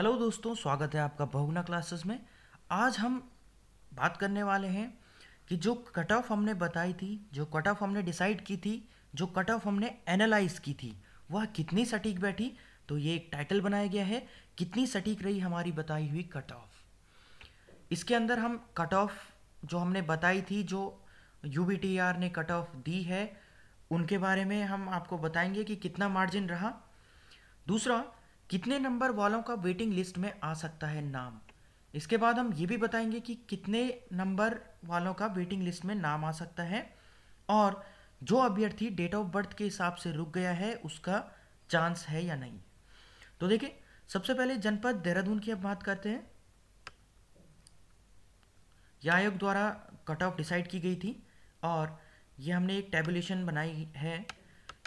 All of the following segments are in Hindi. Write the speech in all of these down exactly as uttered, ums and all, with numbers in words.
हेलो दोस्तों, स्वागत है आपका बहुगुना क्लासेस में। आज हम बात करने वाले हैं कि जो कट ऑफ हमने बताई थी, जो कट ऑफ हमने डिसाइड की थी, जो कट ऑफ हमने एनालाइज की थी, वह कितनी सटीक बैठी। तो ये एक टाइटल बनाया गया है, कितनी सटीक रही हमारी बताई हुई कट ऑफ। इसके अंदर हम कट ऑफ जो हमने बताई थी, जो यूबीटीआर ने कट ऑफ दी है, उनके बारे में हम आपको बताएंगे कि कितना मार्जिन रहा। दूसरा, कितने नंबर वालों का वेटिंग लिस्ट में आ सकता है नाम। इसके बाद हम ये भी बताएंगे कि कितने नंबर वालों का वेटिंग लिस्ट में नाम आ सकता है, और जो अभ्यर्थी डेट ऑफ बर्थ के हिसाब से रुक गया है उसका चांस है या नहीं। तो देखिए, सबसे पहले जनपद देहरादून की अब बात करते हैं। यह आयोग द्वारा कट ऑफ डिसाइड की गई थी और ये हमने एक टेबुलेशन बनाई है।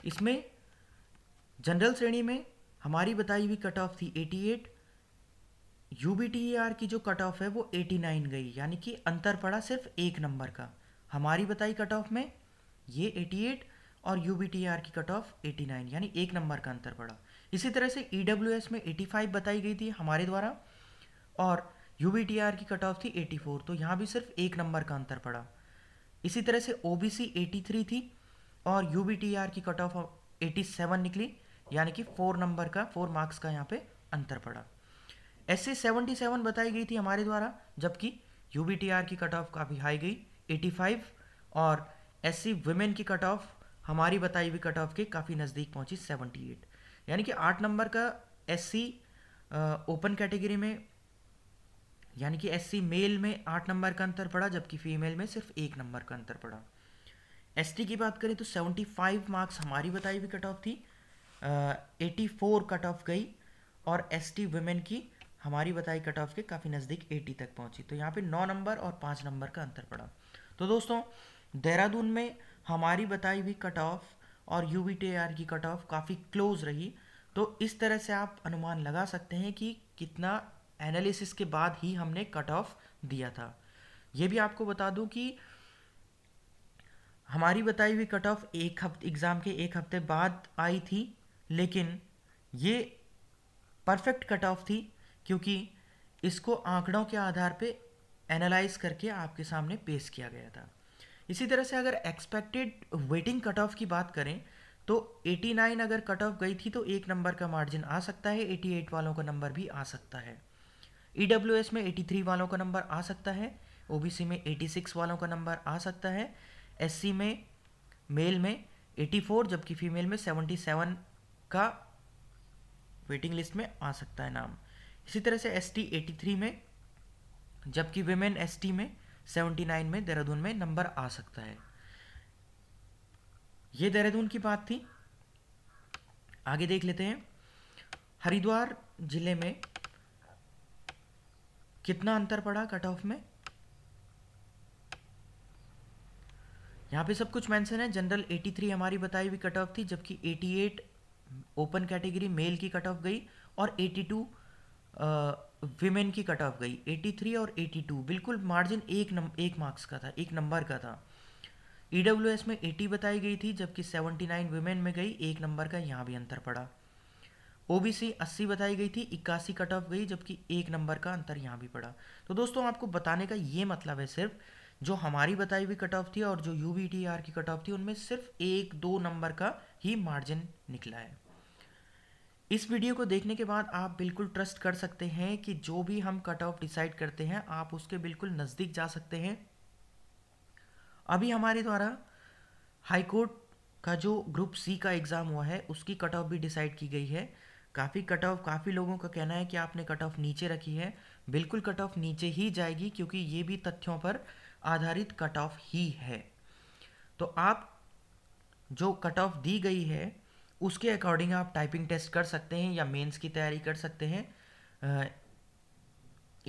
इसमें जनरल श्रेणी में हमारी बताई हुई कट ऑफ थी अठासी, यूबीटीआर की जो कट ऑफ है वो नवासी गई, यानी कि अंतर पड़ा सिर्फ एक नंबर का। हमारी बताई कट ऑफ में ये अठासी और यूबीटीआर की कट ऑफ नवासी, यानी एक नंबर का अंतर पड़ा। इसी तरह से ईडब्ल्यूएस में पचासी बताई गई थी हमारे द्वारा और यूबीटीआर की कट ऑफ थी चौरासी, तो यहाँ भी सिर्फ एक नंबर का अंतर पड़ा। इसी तरह से ओबीसी तिरासी थी और यूबीटीआर की कट ऑफ सत्तासी निकली, यानी कि फोर नंबर का, फोर मार्क्स का यहाँ पे अंतर पड़ा। एससी सतहत्तर बताई गई थी हमारे द्वारा, जबकि यूबीटीआर की कट ऑफ काफ़ी हाई गई पचासी, और एससी वुमेन की कट ऑफ हमारी बताई हुई कट ऑफ के काफ़ी नज़दीक पहुंची अठहत्तर, यानी कि आठ नंबर का एससी ओपन कैटेगरी में, यानी कि एससी मेल में आठ नंबर का अंतर पड़ा, जबकि फीमेल में सिर्फ एक नंबर का अंतर पड़ा। एसटी की बात करें तो पचहत्तर मार्क्स हमारी बताई हुई कट ऑफ थी, चौरासी कट ऑफ गई, और एसटी वुमेन की हमारी बताई कट ऑफ के काफ़ी नज़दीक अस्सी तक पहुंची, तो यहाँ पे नौ नंबर और पाँच नंबर का अंतर पड़ा। तो दोस्तों, देहरादून में हमारी बताई हुई कट ऑफ और यूबीटीआर की कट ऑफ काफ़ी क्लोज रही। तो इस तरह से आप अनुमान लगा सकते हैं कि कितना एनालिसिस के बाद ही हमने कट ऑफ दिया था। ये भी आपको बता दूँ कि हमारी बताई हुई कट ऑफ एक हफ्ते, एग्ज़ाम के एक हफ्ते बाद आई थी, लेकिन ये परफेक्ट कट ऑफ थी, क्योंकि इसको आंकड़ों के आधार पे एनालाइज करके आपके सामने पेश किया गया था। इसी तरह से अगर एक्सपेक्टेड वेटिंग कट ऑफ की बात करें तो नवासी अगर कट ऑफ गई थी तो एक नंबर का मार्जिन आ सकता है, अठासी वालों का नंबर भी आ सकता है। ईडब्ल्यूएस में तिरासी वालों का नंबर आ सकता है, ओबीसी में छियासी वालों का नंबर आ सकता है, एससी में मेल में चौरासी जबकि फीमेल में सतहत्तर का वेटिंग लिस्ट में आ सकता है नाम। इसी तरह से एसटी तिरासी में, जबकि विमेन एसटी में उन्यासी में देहरादून में नंबर आ सकता है। ये देहरादून की बात थी। आगे देख लेते हैं हरिद्वार जिले में कितना अंतर पड़ा कट ऑफ में। यहाँ पे सब कुछ मेंशन है। जनरल तिरासी हमारी बताई हुई कट ऑफ थी, जबकि अठासी ओपन कैटेगरी मेल की कट ऑफ गई और बयासी विमेन की कट ऑफ गई। तिरासी और बयासी बिल्कुल मार्जिन एक नम एक मार्क्स का था, एक नंबर का था। ईडब्ल्यूएस में अस्सी बताई गई थी, जबकि उन्यासी विमेन में गई, एक नंबर का यहाँ भी अंतर पड़ा। ओबीसी अस्सी बताई गई थी, इक्यासी कट ऑफ गई, जबकि एक नंबर का अंतर यहाँ भी पड़ा। तो दोस्तों, आपको बताने का ये मतलब है सिर्फ जो हमारी बताई हुई कट ऑफ थी और जो यूबीटीआर की कट ऑफ थी उनमें सिर्फ एक दो नंबर का ही मार्जिन निकला है। इस वीडियो को देखने के बाद आप बिल्कुल ट्रस्ट कर सकते हैं कि जो भी हम कट ऑफ डिसाइड करते हैं आप उसके बिल्कुल नज़दीक जा सकते हैं। अभी हमारे द्वारा हाईकोर्ट का जो ग्रुप सी का एग्ज़ाम हुआ है उसकी कट ऑफ भी डिसाइड की गई है। काफ़ी कट ऑफ, काफ़ी लोगों का कहना है कि आपने कट ऑफ नीचे रखी है। बिल्कुल कट ऑफ नीचे ही जाएगी, क्योंकि ये भी तथ्यों पर आधारित कट ऑफ ही है। तो आप जो कट ऑफ दी गई है उसके अकॉर्डिंग आप टाइपिंग टेस्ट कर सकते हैं या मेंस की तैयारी कर सकते हैं।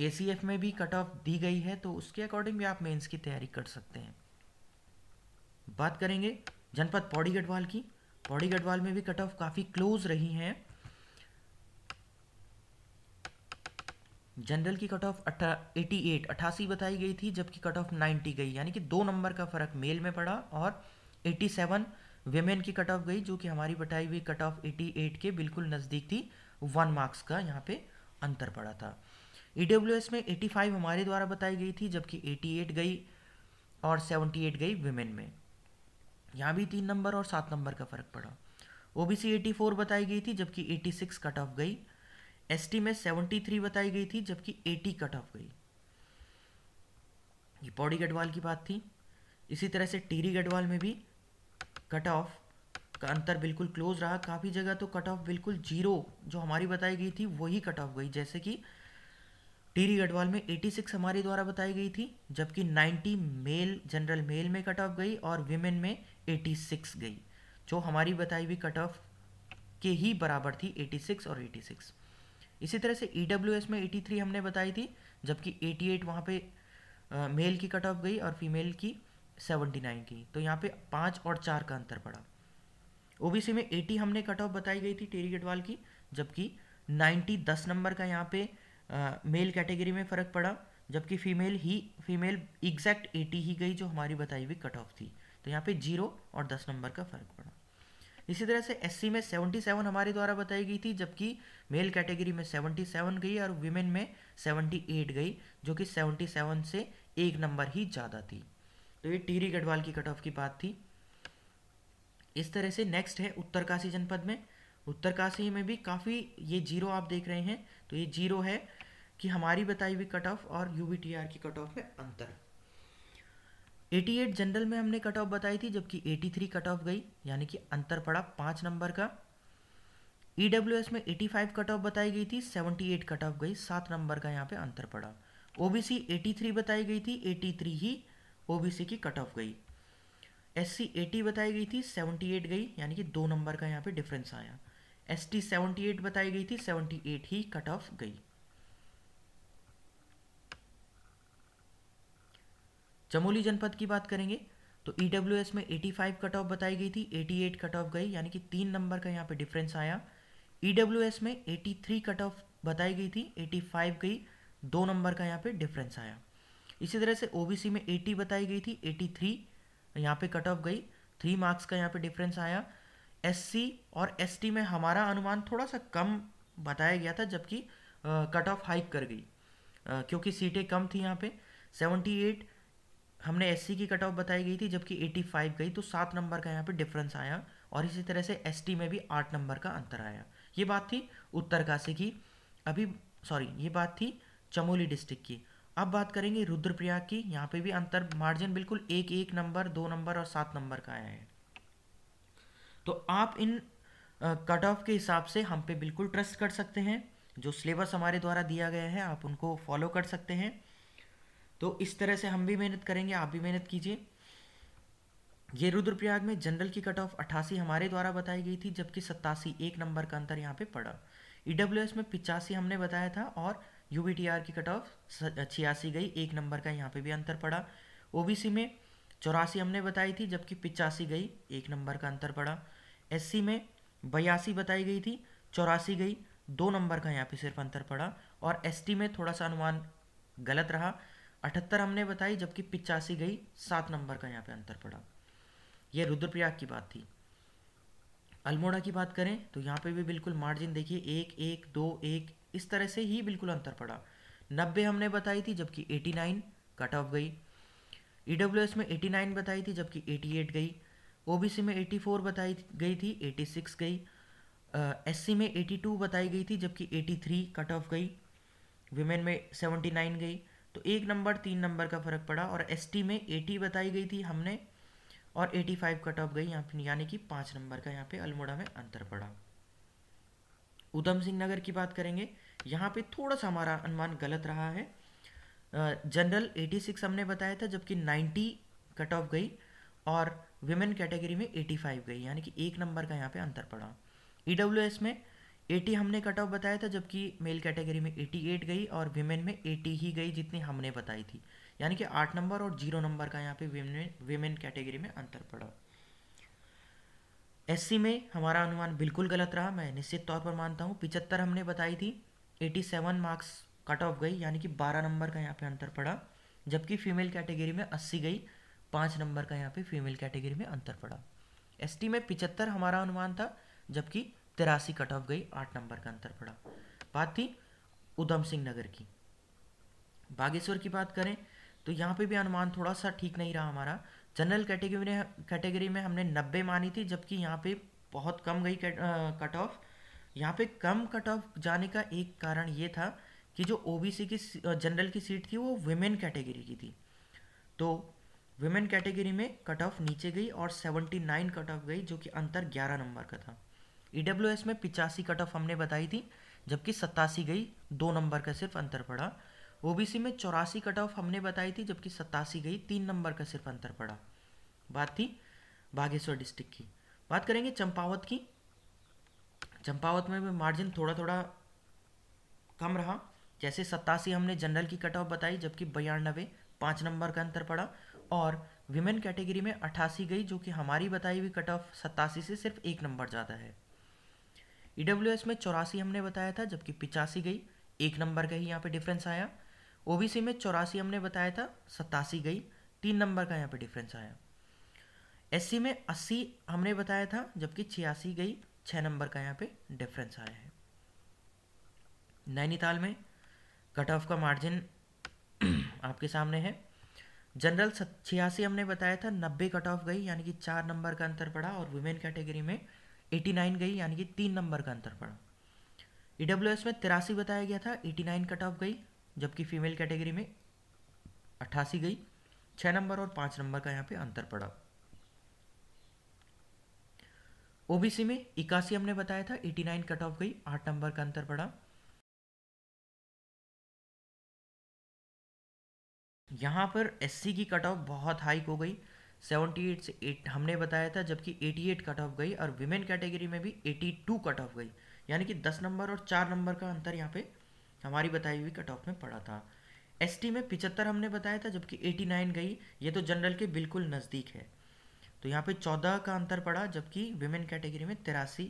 एसीएफ में भी कट ऑफ दी गई है तो उसके अकॉर्डिंग भी आप मेंस की तैयारी कर सकते हैं। बात करेंगे जनपद पौड़ी गढ़वाल की। पौड़ी गढ़वाल में भी कट ऑफ काफ़ी क्लोज रही हैं। जनरल की कट ऑफ अट्ठासी अट्ठासी बताई गई थी, जबकि कट ऑफ नब्बे गई, यानी कि दो नंबर का फ़र्क मेल में पड़ा, और सत्तासी वेमेन की कट ऑफ गई, जो कि हमारी बताई हुई कट ऑफ अट्ठासी के बिल्कुल नज़दीक थी, वन मार्क्स का यहाँ पे अंतर पड़ा था। ईडब्ल्यूएस में पचासी हमारे द्वारा बताई गई थी, जबकि अठासी गई और अठहत्तर गई विमेन में। यहाँ भी तीन नंबर और सात नंबर का फर्क पड़ा। ओबीसी चौरासी बताई गई थी, जबकि छियासी कट ऑफ गई। एसटी में तिहत्तर बताई गई थी, जबकि अस्सी कट ऑफ गई। ये पौड़ी गढ़वाल की बात थी। इसी तरह से टिहरी गढ़वाल में भी कट ऑफ का अंतर बिल्कुल क्लोज रहा। काफ़ी जगह तो कट ऑफ बिल्कुल जीरो जो हमारी बताई गई थी वही कट ऑफ गई, जैसे कि टिहरी गढ़वाल में छियासी हमारे द्वारा बताई गई थी, जबकि नब्बे मेल जनरल मेल में कट ऑफ गई और विमेन में छियासी गई, जो हमारी बताई हुई कट ऑफ के ही बराबर थी, छियासी और छियासी। इसी तरह से ईडब्ल्यूएस में तिरासी हमने बताई थी, जबकि अठासी वहाँ पे मेल की कट ऑफ गई और फीमेल की उन्यासी गई, तो यहाँ पे पाँच और चार का अंतर पड़ा। ओबीसी में अस्सी हमने कट ऑफ बताई गई थी टिहरी गढ़वाल की, जबकि नब्बे दस नंबर का यहाँ पे आ, मेल कैटेगरी में फ़र्क पड़ा, जबकि फीमेल ही फीमेल एग्जैक्ट अस्सी ही गई जो हमारी बताई हुई कट ऑफ थी, तो यहाँ पे जीरो और दस नंबर का फ़र्क पड़ा। इसी तरह से एससी में सतहत्तर हमारे द्वारा बताई गई थी, जबकि मेल कैटेगरी में सतहत्तर गई और विमेन में अठहत्तर गई, जो कि सतहत्तर से एक नंबर ही ज़्यादा थी। तो ये टिहरी गढ़वाल की कट ऑफ की बात थी। इस तरह से नेक्स्ट है उत्तरकाशी जनपद में। उत्तरकाशी में भी काफ़ी ये जीरो आप देख रहे हैं, तो ये जीरो है कि हमारी बताई हुई कट ऑफ और यूबीटीआर की कट ऑफ में अंतर। अठासी जनरल में हमने कट ऑफ बताई थी, जबकि तिरासी कट ऑफ गई, यानी कि अंतर पड़ा पाँच नंबर का। ईडब्ल्यूएस में पचासी कट ऑफ बताई गई थी, अठहत्तर कट ऑफ गई, सात नंबर का यहाँ पे अंतर पड़ा। ओबीसी तिरासी बताई गई थी, तिरासी ही ओबीसी की कट ऑफ गई। एससी अस्सी बताई गई थी, अठहत्तर गई, यानी कि दो नंबर का यहाँ पे डिफरेंस आया। एसटी अठहत्तर बताई गई थी, अठहत्तर ही कट ऑफ गई। चमोली जनपद की बात करेंगे तो ईडब्ल्यूएस में पचासी कट ऑफ बताई गई थी, अठासी कट ऑफ गई, यानी कि तीन नंबर का यहाँ पे डिफरेंस आया। ईडब्ल्यूएस में तिरासी कट ऑफ बताई गई थी, पचासी गई, दो नंबर का यहाँ पे डिफरेंस आया। इसी तरह से ओबीसी में अस्सी बताई गई थी, तिरासी यहाँ पे कट ऑफ गई, थ्री मार्क्स का यहाँ पे डिफरेंस आया। एससी और एसटी में हमारा अनुमान थोड़ा सा कम बताया गया था, जबकि कट ऑफ हाइक कर गई आ, क्योंकि सीटें कम थी। यहाँ पे अठहत्तर हमने एससी की कट ऑफ बताई गई थी, जबकि पचासी गई, तो सात नंबर का यहाँ पे डिफरेंस आया। और इसी तरह से एसटी में भी आठ नंबर का अंतर आया। ये बात थी उत्तरकाशी की। अभी सॉरी ये बात थी चमोली डिस्ट्रिक्ट की। अब बात करेंगे रुद्रप्रयाग की। यहाँ पे भी अंतर मार्जिन बिल्कुल एक एक नंबर, दो नंबर और सात नंबर का आया है। तो आप इन कट ऑफ के हिसाब से हम पे बिल्कुल ट्रस्ट कर सकते हैं। जो सिलेबस हमारे द्वारा दिया गया है आप उनको फॉलो कर सकते हैं। तो इस तरह से हम भी मेहनत करेंगे, आप भी मेहनत कीजिए। ये रुद्रप्रयाग में जनरल की कट ऑफ अठासी हमारे द्वारा बताई गई थी, जबकि सतासी एक नंबर का अंतर यहाँ पे पड़ा। ईडब्ल्यूएस में पिचासी हमने बताया था और यूबीटीआर की कट ऑफ छियासी गई, एक नंबर का यहाँ पे भी अंतर पड़ा। ओबीसी में चौरासी हमने बताई थी, जबकि पिचासी गई, एक नंबर का अंतर पड़ा। एससी में बयासी बताई गई थी, चौरासी गई, दो नंबर का यहाँ पे सिर्फ अंतर पड़ा। और एसटी में थोड़ा सा अनुमान गलत रहा, अठहत्तर हमने बताई, जबकि पिचासी गई, सात नंबर का यहाँ पे अंतर पड़ा। यह रुद्रप्रयाग की बात थी। अल्मोड़ा की बात करें तो यहाँ पे भी बिल्कुल मार्जिन देखिए एक एक दो एक, इस तरह से ही बिल्कुल अंतर पड़ा। नब्बे हमने बताई थी, जबकि नवासी कट ऑफ गई। ईडब्ल्यूएस में नवासी बताई थी, जबकि अठासी गई। ओबीसी में चौरासी बताई गई थी, छियासी गई। एससी में बयासी बताई गई थी, जबकि तिरासी कट ऑफ गई। विमेन में उन्यासी गई, तो एक नंबर तीन नंबर का फ़र्क पड़ा। और एसटी में अस्सी बताई गई थी हमने और पचासी कट ऑफ गई, यहाँ यानी कि पाँच नंबर का यहाँ पे अल्मोड़ा में अंतर पड़ा। उधम सिंह नगर की बात करेंगे, यहाँ पे थोड़ा सा हमारा अनुमान गलत रहा है। जनरल छियासी हमने बताया था, जबकि नब्बे कट ऑफ गई और विमेन कैटेगरी में पचासी गई, यानी कि एक नंबर का यहाँ पे अंतर पड़ा। ईडब्ल्यूएस में अस्सी हमने कट ऑफ बताया था, जबकि मेल कैटेगरी में अठासी गई और विमेन में अस्सी ही गई जितनी हमने बताई थी, यानी कि आठ नंबर और जीरो नंबर का यहाँ पे विमेन विमेन कैटेगरी में अंतर पड़ा। एससी में हमारा अनुमान बिल्कुल गलत रहा, मैं निश्चित तौर पर मानता हूँ। पचहत्तर हमने बताई थी, सत्तासी मार्क्स कट ऑफ गई, यानी कि बारह नंबर का यहाँ पे अंतर पड़ा। जबकि फीमेल कैटेगरी में अस्सी गई, पाँच नंबर का यहाँ पे फीमेल कैटेगरी में अंतर पड़ा। एसटी में पचहत्तर हमारा अनुमान था, जबकि तिरासी कट ऑफ गई, आठ नंबर का अंतर पड़ा। बात थी उधम सिंह नगर की। बागेश्वर की बात करें तो यहाँ पे भी अनुमान थोड़ा सा ठीक नहीं रहा हमारा। जनरल कैटेगरी कैटेगरी में हमने नब्बे मानी थी, जबकि यहाँ पे बहुत कम गई कट ऑफ। यहाँ पे कम कट ऑफ जाने का एक कारण ये था कि जो ओबीसी की जनरल की सीट थी वो वुमेन कैटेगरी की थी, तो वुमेन कैटेगरी में कट ऑफ नीचे गई और उन्यासी कट ऑफ गई, जो कि अंतर ग्यारह नंबर का था। ईडब्ल्यूएस में पिचासी कट ऑफ हमने बताई थी, जबकि सतासी गई, दो नंबर का सिर्फ अंतर पड़ा। ओबीसी में चौरासी कट ऑफ हमने बताई थी, जबकि सतासी गई, तीन नंबर का सिर्फ अंतर पड़ा। बात थी बागेश्वर डिस्ट्रिक्ट की। बात करेंगे चंपावत की। चंपावत में भी मार्जिन थोड़ा थोड़ा कम रहा, जैसे सतासी हमने जनरल की कट ऑफ बताई, जबकि बयानबे, पाँच नंबर का अंतर पड़ा। और विमेन कैटेगरी में अट्ठासी गई, जो कि हमारी बताई हुई कट ऑफ सतासी से सिर्फ एक नंबर ज़्यादा है। ईडब्ल्यूएस में चौरासी हमने बताया था, जबकि पिचासी गई, एक नंबर का ही यहाँ पे डिफरेंस आया। ओबीसी में चौरासी हमने बताया था, सतासी गई, तीन नंबर का यहाँ पे डिफरेंस आया। एससी में अस्सी हमने बताया था, जबकि छियासी गई, छः नंबर का यहाँ पे डिफरेंस आया है। नैनीताल में कट ऑफ का मार्जिन आपके सामने है। जनरल छियासी हमने बताया था, नब्बे कट ऑफ गई, यानी कि चार नंबर का अंतर पड़ा। और वुमेन कैटेगरी में नवासी गई, यानी कि तीन नंबर का अंतर पड़ा। ईडब्ल्यूएस में तिरासी बताया गया था, नवासी कट ऑफ गई, जबकि फीमेल कैटेगरी में अट्ठासी गई, छः नंबर और पाँच नंबर का यहाँ पे अंतर पड़ा। ओबीसी में इक्यासी हमने बताया था, नवासी कट ऑफ गई, आठ नंबर का अंतर पड़ा। यहाँ पर एससी की कट ऑफ बहुत हाई हो गई, अठहत्तर से आठ हमने बताया था, जबकि अठासी कट ऑफ गई। और विमेन कैटेगरी में भी बयासी कट ऑफ गई, यानी कि दस नंबर और चार नंबर का अंतर यहाँ पे हमारी बताई हुई कट ऑफ में पड़ा था। एसटी में पचहत्तर हमने बताया था, जबकि नवासी गई, ये तो जनरल के बिल्कुल नज़दीक है, तो यहाँ पे चौदह का अंतर पड़ा। जबकि विमेन कैटेगरी में तिरासी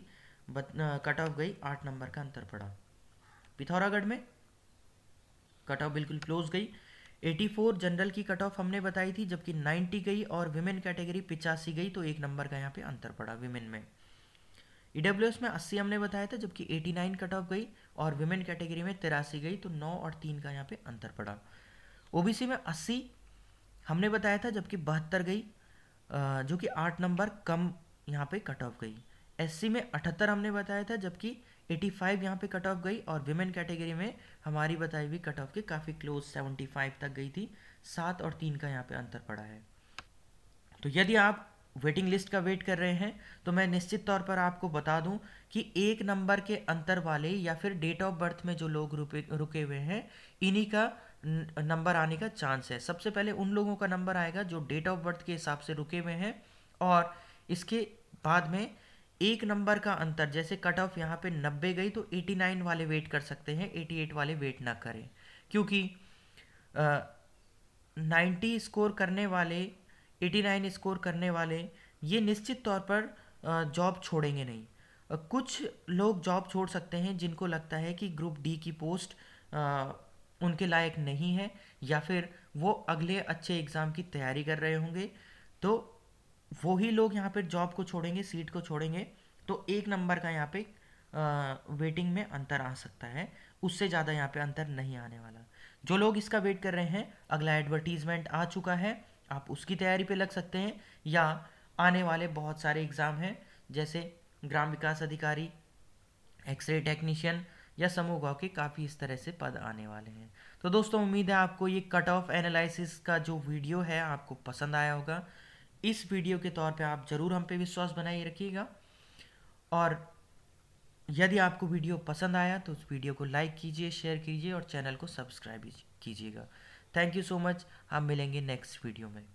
कट ऑफ गई, आठ नंबर का अंतर पड़ा। पिथौरागढ़ में कट ऑफ बिल्कुल क्लोज गई, चौरासी जनरल की कट ऑफ हमने बताई थी, जबकि नब्बे गई और विमेन कैटेगरी पचासी गई, तो एक नंबर का यहाँ पे अंतर पड़ा विमेन में। ईडब्ल्यूएस में अस्सी हमने बताया था, जबकि नवासी कट ऑफ गई और विमेन कैटेगरी में तिरासी गई, तो नौ और तीन का यहाँ पे अंतर पड़ा। ओबीसी में अस्सी हमने बताया था, जबकि बहत्तर गई, जो कि आठ नंबर कम यहाँ पे कट ऑफ गई। एससी में अठहत्तर हमने बताया था, जबकि पचासी यहाँ पे कट ऑफ गई और विमेन कैटेगरी में हमारी बताई हुई कट ऑफ के काफ़ी क्लोज पचहत्तर तक गई थी, सात और तीन का यहाँ पे अंतर पड़ा है। तो यदि आप वेटिंग लिस्ट का वेट कर रहे हैं तो मैं निश्चित तौर पर आपको बता दूं कि एक नंबर के अंतर वाले या फिर डेट ऑफ बर्थ में जो लोग रुके हुए हैं, इन्हीं का नंबर आने का चांस है। सबसे पहले उन लोगों का नंबर आएगा जो डेट ऑफ बर्थ के हिसाब से रुके हुए हैं, और इसके बाद में एक नंबर का अंतर, जैसे कट ऑफ यहाँ पे नब्बे गई तो नवासी वाले वेट कर सकते हैं, अठासी वाले वेट ना करें, क्योंकि आ, नब्बे स्कोर करने वाले, नवासी स्कोर करने वाले ये निश्चित तौर पर जॉब छोड़ेंगे नहीं। आ, कुछ लोग जॉब छोड़ सकते हैं जिनको लगता है कि ग्रुप डी की पोस्ट आ, उनके लायक नहीं है, या फिर वो अगले अच्छे एग्ज़ाम की तैयारी कर रहे होंगे, तो वो ही लोग यहाँ पे जॉब को छोड़ेंगे, सीट को छोड़ेंगे, तो एक नंबर का यहाँ पे आ, वेटिंग में अंतर आ सकता है, उससे ज़्यादा यहाँ पे अंतर नहीं आने वाला। जो लोग इसका वेट कर रहे हैं, अगला एडवर्टीज़मेंट आ चुका है, आप उसकी तैयारी पे लग सकते हैं, या आने वाले बहुत सारे एग्ज़ाम हैं, जैसे ग्राम विकास अधिकारी, एक्सरे टेक्नीशियन या समूह गाँव के, काफ़ी इस तरह से पद आने वाले हैं। तो दोस्तों, उम्मीद है आपको ये कट ऑफ एनालिसिस का जो वीडियो है आपको पसंद आया होगा। इस वीडियो के तौर पे आप ज़रूर हम पे विश्वास बनाए रखिएगा, और यदि आपको वीडियो पसंद आया तो उस वीडियो को लाइक कीजिए, शेयर कीजिए और चैनल को सब्सक्राइब कीजिएगा। Thank you so much. हम मिलेंगे नेक्स्ट वीडियो में।